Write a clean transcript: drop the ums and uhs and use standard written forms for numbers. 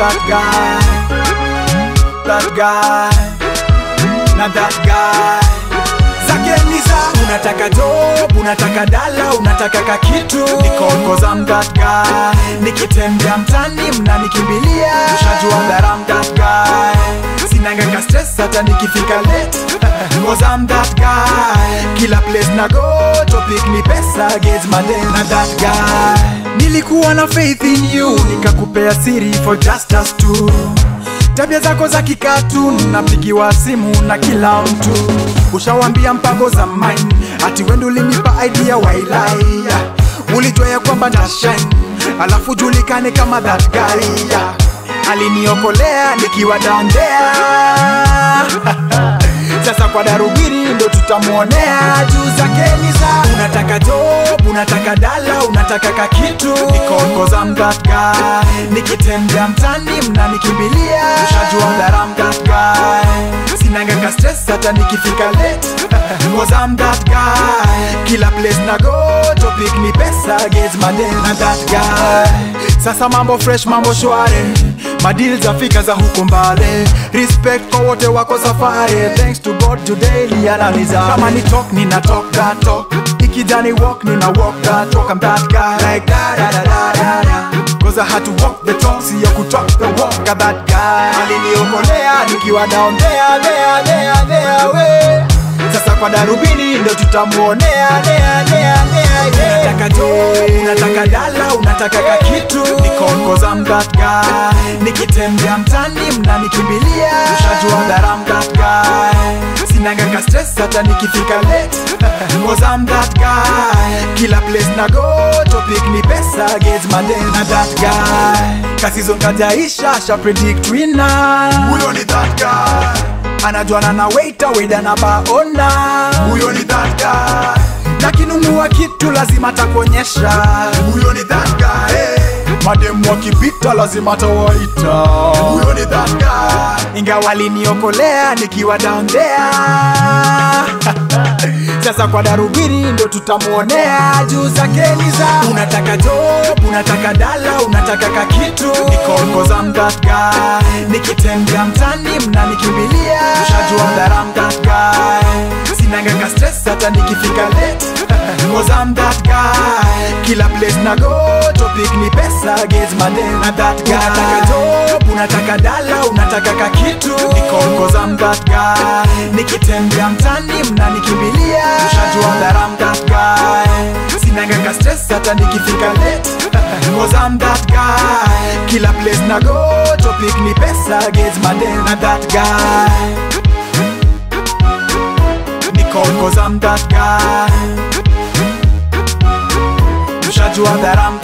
that guy, not that guy. Zakeniza, unataka job, unataka dala, unataka kakitu. Nikongoza I'm that guy, nikitembea mtani mnanikimbilia. Ushajua that I'm that guy, sinanga ka stress hata nikifika late. Cause I'm that guy, kila place na go, topic ni pesa, gauge my day. Not that guy. Nilikuwa na faith in you, nikakupea siri for just us two. Tabia zako za kikatun, napigiwa simu na kila mtu. Ushawambia mpango za mine, ati wewe ndo ulinipa idea wailai. Ulijua kwamba na shine, alafu julikane kama that guy. Aliniokolea nikiwa down there. Sasa kwa darubini ndo tutamuonea juu zake ni za. Unataka job, unataka dala, unataka kakitu. Because I'm that guy, nikitembea mtani mnanikimbilia. Ushajua that I'm that guy, sinanga ka stress hata nikifika late. Because I'm that guy, kila place na go, topic ni pesa, gauge my day. I'm that guy. Sasa mambo fresh, mambo shware, madil za fika za huko mbale. Respect kwa wote wako safari. Thanks to God today lianaliza. Kama ni talk, nina talk that talk. Ikijani walk, nina walk that talk. I'm that guy, like da da da da da da. Cause I had to walk the talk, siyo kutalk the walk. I'm that guy. Aliniokolea nikiwa down there, there, there, there, way. Sasa kwa darubini ndo tutamuonea, there, there, there, there. Unataka job, unataka dala, unataka kakitu. Because I'm that guy, nikitembea mtani mnanikimbilia. Ushajua that I'm that guy, sinanga ka stress hata nikifika late. Because I'm that guy, kila place na go, topic ni pesa, gauge my day. I'm that guy, kasi zonga jaisha, sha predict winner. Uyo ni that guy, anajuana na waiter, waiter na baona. Uyo ni that guy, nakinunua kitu lazima takonyesha. Uyo ni that guy, hey. Mademu wakipita lazima tawaita. Uyo ni that guy, ingawa aliniokolea nikiwa down there. Sasa kwa darubini ndo tutamuonea juu zake ni za. Unataka job, unataka dala, unataka kakitu. Because I'm that guy, nikitembea mtani mnanikimbilia. Ushajua that I'm that guy, sinanga ka stress hata nikifika late. Cause I'm that guy, kila place na go, topic ni pesa, gauge my day. I'm that guy, unataka job, unataka dala, unataka kakitu. Because I'm that guy, nikitembea mtani mnanikimbilia. Ushajua that I'm that guy, sinanga ka stress hata nikifika late. Cause I'm that guy, kila place na go, topic ni pesa, gauge my day. I'm that guy, cause I'm that guy. Ushajua that I'm